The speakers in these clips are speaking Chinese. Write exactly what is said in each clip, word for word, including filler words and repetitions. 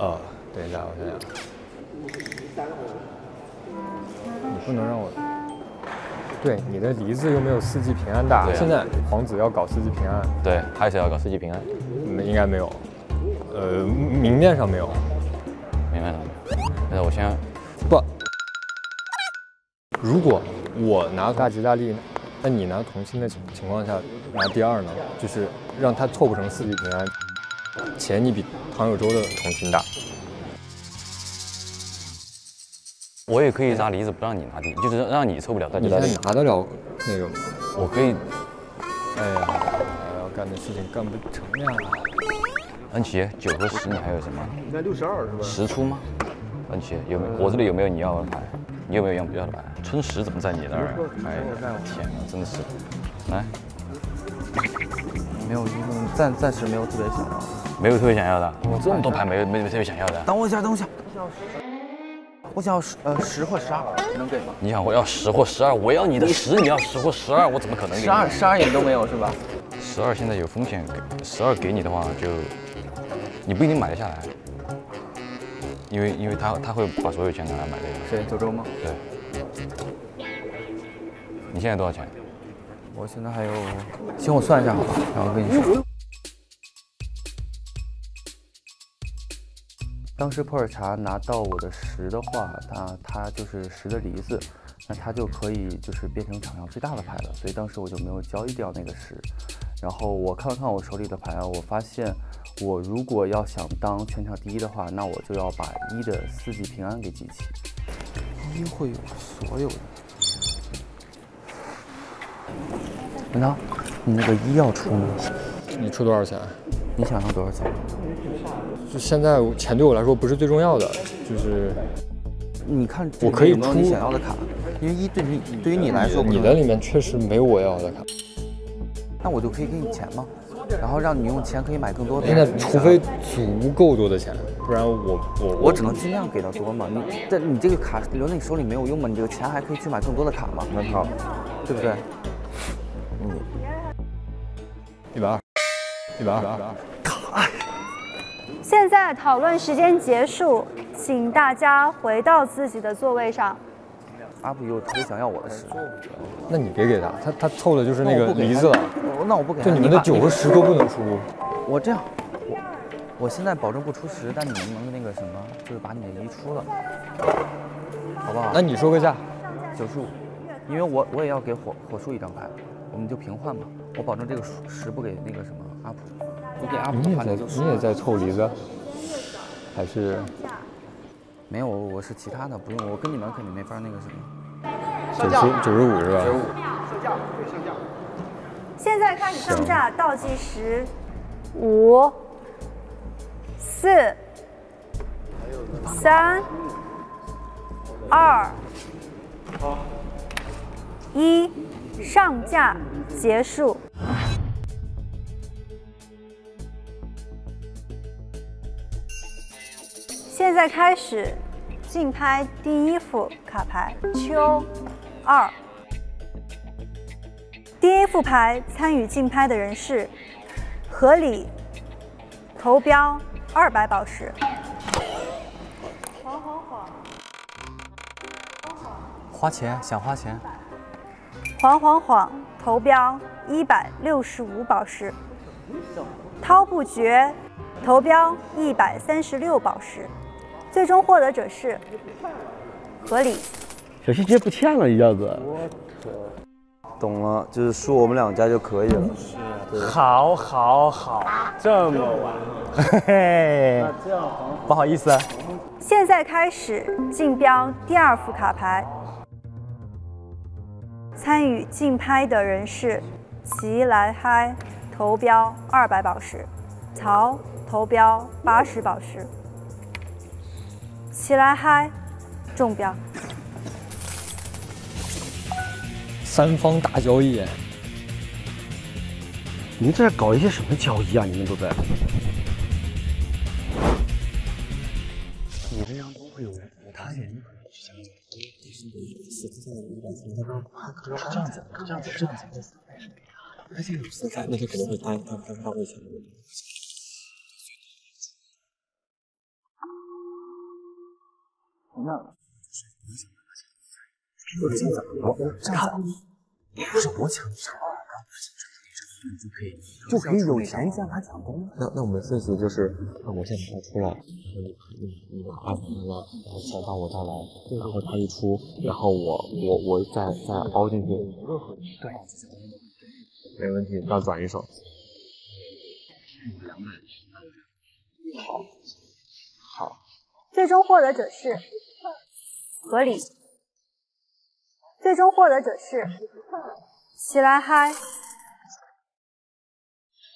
哦，等一下，我想想。你不能让我。对，你的梨子又没有四季平安大，啊、现在皇子要搞四季平安。对，还是要搞四季平安。没，应该没有。呃，明面上没有。明面上没有。那我先不。如果我拿大吉大利呢？ 那你拿同心的情况下拿第二呢，就是让他凑不成四季平安，且你比唐有洲的同心大。我也可以拿梨子不让你拿第一，就是让你凑不了大吉大利。你拿得了那个吗？我可以。哎呀，我要干的事情干不成呀。安琪，九和十你还有什么？你在六十二是吧？十出吗？安琪有没有？我这里有没有你要的牌？ 你有没有要不要的牌？春十怎么在你那儿？哎呀，天哪，真的是！来，没有，暂暂时没有特别想要的，没有特别想要的。我这么多牌，没没特别想要的。等我一下，等我一下，我想要十，呃，十或十二，能给吗？你想我要十或十二，我要你的十，你要十或十二，我怎么可能给你？十二，十二也都没有是吧？十二现在有风险，给十二给你的话就，你不一定买得下来。 因为因为他他会把所有钱拿来买这个。谁？九州吗？对。你现在多少钱？我现在还有，行，我算一下好吧，然后跟你说。当时普洱茶拿到我的十的话，那它就是十的梨子，那它就可以就是变成场上最大的牌了，所以当时我就没有交易掉那个十。然后我看了看我手里的牌啊，我发现。 我如果要想当全场第一的话，那我就要把一的四季平安给集齐。一会有所有的。文涛，你那个一要出吗？你出多少钱？你想要多少钱？就现在钱对我来说不是最重要的，就是。你看，我可以出你想要的卡，因为一对你对于你来说，你的里面确实没我要的卡。那我就可以给你钱吗？ 然后让你用钱可以买更多的。现在除非足够多的钱，不然我我我只能尽量给到多嘛。你但你这个卡留在你手里没有用嘛？你这个钱还可以去买更多的卡嘛？那好，对不对？嗯，一百二，一百二，一百二。现在讨论时间结束，请大家回到自己的座位上。 阿布又特别想要我的十，那你别给他，他他凑的就是那个梨子了。那我不给他，就你们的九和十都不能出。我这样，我我现在保证不出十，但你能不能那个什么，就是把你的一出了，好不好？那你说个价，九十五，因为我我也要给火火树一张牌，我们就平换嘛。我保证这个十不给那个什么阿布，我给阿布换的就是你也在凑梨子，还是？ 没有，我是其他的，不用，我跟你们肯定没法那个什么。九十九十五是吧？九十五，上架，对，上架。现在开始上架，倒计时，五、四、三、二、一，上架结束。 现在开始竞拍第一副卡牌秋二。第一副牌参与竞拍的人是何理，投标二百宝石。花钱想花钱。晃晃晃，投标一百六十五宝石。滔不绝，投标一百三十六宝石。 最终获得者是何理。小西直接不欠了一下子。懂了，就是输我们两家就可以了。好，好，好，这么晚。嘿嘿。不好意思。现在开始竞标第二副卡牌。参与竞拍的人是齐来嗨，投标二百宝石；曹投标八十宝石。 齐来嗨，中标。三方大交易，你们在这搞一些什么交易啊？你们都在。你这张都会有人，他也一会儿去讲。这样子，这样子，这样子。那这个四三，那就可能会他他他他会抢。那了。如果这样子，这样子，是我抢你啥？ 就可以，就可以有钱向他抢功。那那我们顺序就是，那我先把他出来，你你你把他拿来，然后小到我这来，然后他一出，然后我我我再再凹进去。对，没问题，那转一手。两百。好，好。最终获得者是河里，最终获得者是喜来嗨。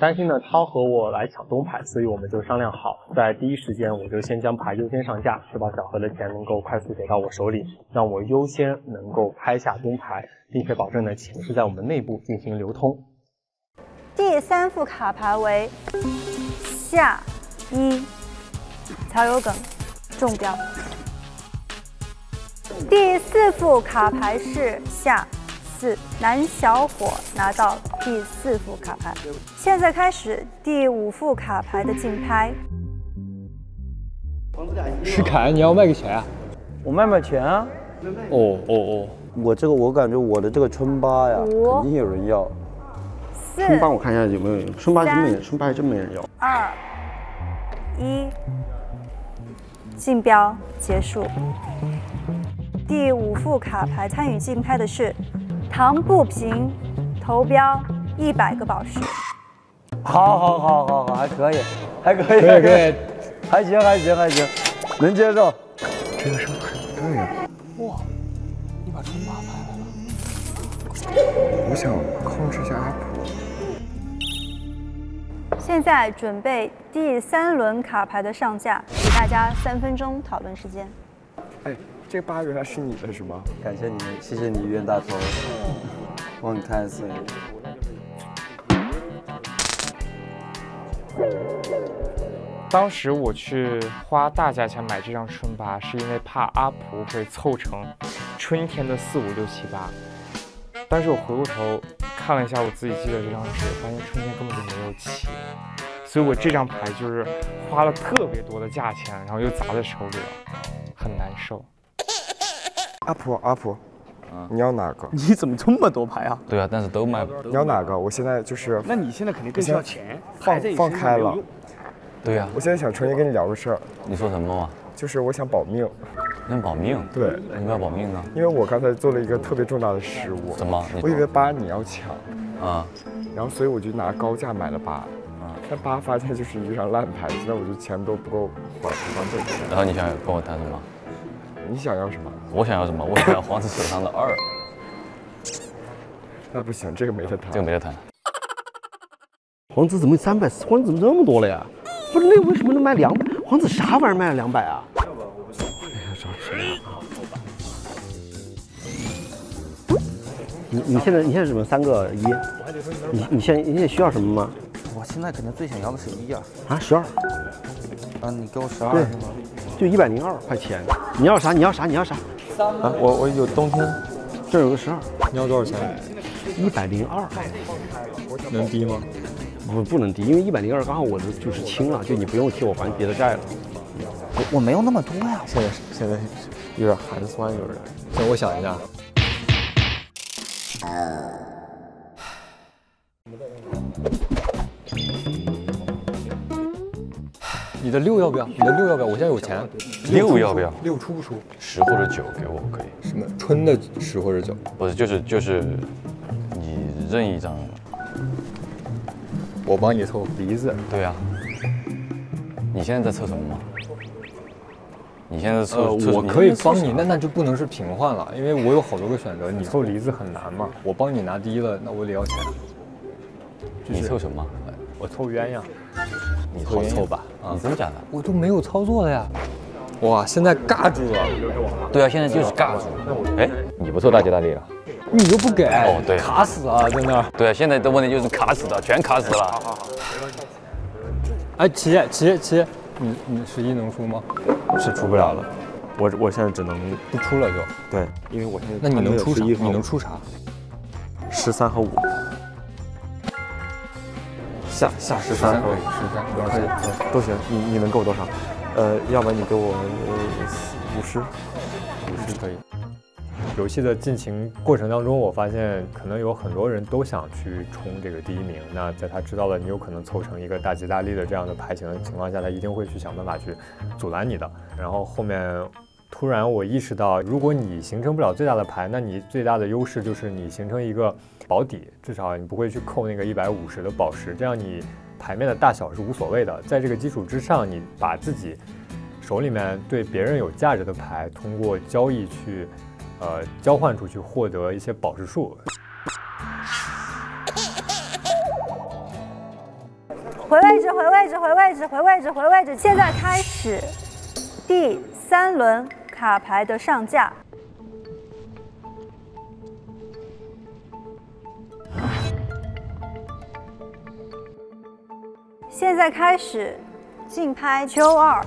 担心呢，他和我来抢东牌，所以我们就商量好，在第一时间我就先将牌优先上架，确保小何的钱能够快速给到我手里，让我优先能够拍下东牌，并且保证呢钱是在我们内部进行流通。第三副卡牌为下一曹有梗中标。第四副卡牌是下。 男小伙拿到第四副卡牌，现在开始第五副卡牌的竞拍。石凯，你要卖个钱啊？我卖卖钱啊！哦哦哦！我这个我感觉我的这个春八呀，肯定有人要。春八我看一下有没有人，春八真没人，春八真没人要。二一，竞标结束。第五副卡牌参与竞拍的是。 唐不平投标一百个宝石，好，好，好，好，好，还可以，还可以，可以，可以，还行，还行，还行，能接受。这个是很对呀。哇，你把春八拍来了。我想控制一下阿普。现在准备第三轮卡牌的上架，给大家三分钟讨论时间。哎。 这八原来是你的是吗？感谢你，谢谢你冤大头，望你太岁。当时我去花大价钱买这张春八，是因为怕阿蒲会凑成春天的四五六七八。但是我回过头看了一下我自己记得这张纸，发现春天根本就没有七，所以我这张牌就是花了特别多的价钱，然后又砸在手里了，很难受。 阿普，阿普，啊、你要哪个？你怎么这么多牌啊？对啊，但是都卖。你要哪个？我现在就是……那你现在肯定更需要钱，放放开了。对呀、啊，我现在想重新跟你聊个事儿。你说什么嘛？就是我想保命。你想保命？对。为什么要保命呢？因为我刚才做了一个特别重大的失误。什么？我以为八你要抢啊，然后所以我就拿高价买了八。 但八发现就是一张烂牌，现在我就钱都不够还还这个。然后你想跟我谈什么？你想要什么？我想要什么？我想要皇子手上的二。那不行，这个没得谈。这个没得谈。皇子怎么三百？皇子怎么这么多了呀？不是那为什么能卖两百？皇子啥玩意儿卖了两百啊？要不我不行。哎呀，找谁啊？你你现在你现在只能三个一。你你现在你现在需要什么吗？ 我现在可能最想要的是一啊啊十二啊！你给我十二是吗？就一百零二块钱。你要啥？你要啥？你要啥？啊！我我有冬天，这有个十二。你要多少钱？一百零二。能低吗？不不能低，因为一百零二刚好我的就是清了，就你不用替我还别的债了。我我没有那么多呀。现在现在有点寒酸，有点。行，我想一下。你的六要不要？你的六要不要？我现在有钱，六要不要？六出不出？十或者九给我可以。什么春的十或者九？不是，就是就是你任意一张，我帮你凑鼻子。对啊。你现在在测什么吗？你现在测？呃，我可以帮你，那那就不能是平换了，因为我有好多个选择。你凑梨子很难嘛，我帮你拿第一了，那我得要钱。你凑什么？我凑鸳鸯。 你好凑吧，啊，真的假的？我都没有操作的呀！哇，现在尬住了。对啊，现在就是尬住了。哎，你不凑大吉大利了？你又不给。哦，对，卡死了，在那。对啊，现在的问题就是卡死了，全卡死了。好好好，没问题。哎，琪琪琪，你你十一能出吗？是出不了了，我我现在只能不出了就。对，因为我现在那你能出啥？你能出啥？十三和五。 下下十三可以，十三可以，都行。你你能给我多少？呃，要不然你给我五十，五十可以。游戏的进行过程当中，我发现可能有很多人都想去冲这个第一名。那在他知道了你有可能凑成一个大吉大利的这样的牌型的情况下，他一定会去想办法去阻拦你的。然后后面。 突然，我意识到，如果你形成不了最大的牌，那你最大的优势就是你形成一个保底，至少你不会去扣那个一百五十的宝石，这样你牌面的大小是无所谓的。在这个基础之上，你把自己手里面对别人有价值的牌，通过交易去，呃，交换出去，获得一些宝石数。回位置，回位置，回位置，回位置，回位置，现在开始，第三轮。 卡牌的上架，现在开始竞拍秋二，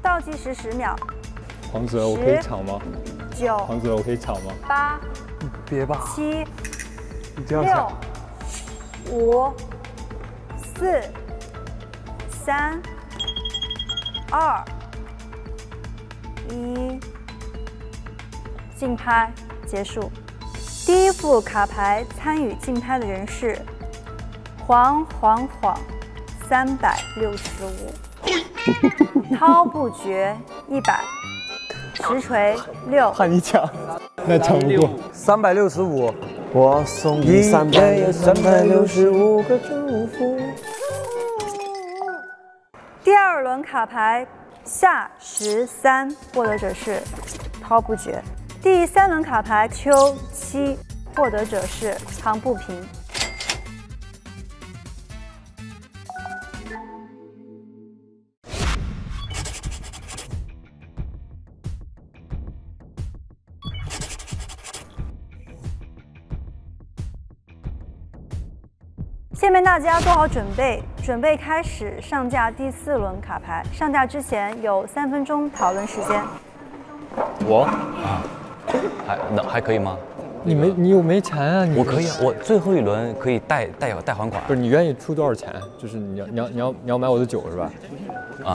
倒计时十秒。黄子，我可以抢吗？九，黄子，我可以抢吗？八，别吧。七，六，五，四，三，二。 一，竞拍结束。第一副卡牌参与竞拍的人是黄黄黄，三百六十五，涛不绝一百，实锤六。怕你抢，那抢不过。三百六十五，我送你三百六三百六十五个祝福。第二轮卡牌。 下十三获得者是涛不绝，第三轮卡牌秋七获得者是唐不平。下面大家做好准备。 准备开始上架第四轮卡牌。上架之前有三分钟讨论时间。我啊，还能还可以吗？你没你又没钱啊！我可以啊，我最后一轮可以贷贷贷还款。不是你愿意出多少钱？就是你要你要你要你要买我的酒是吧？啊。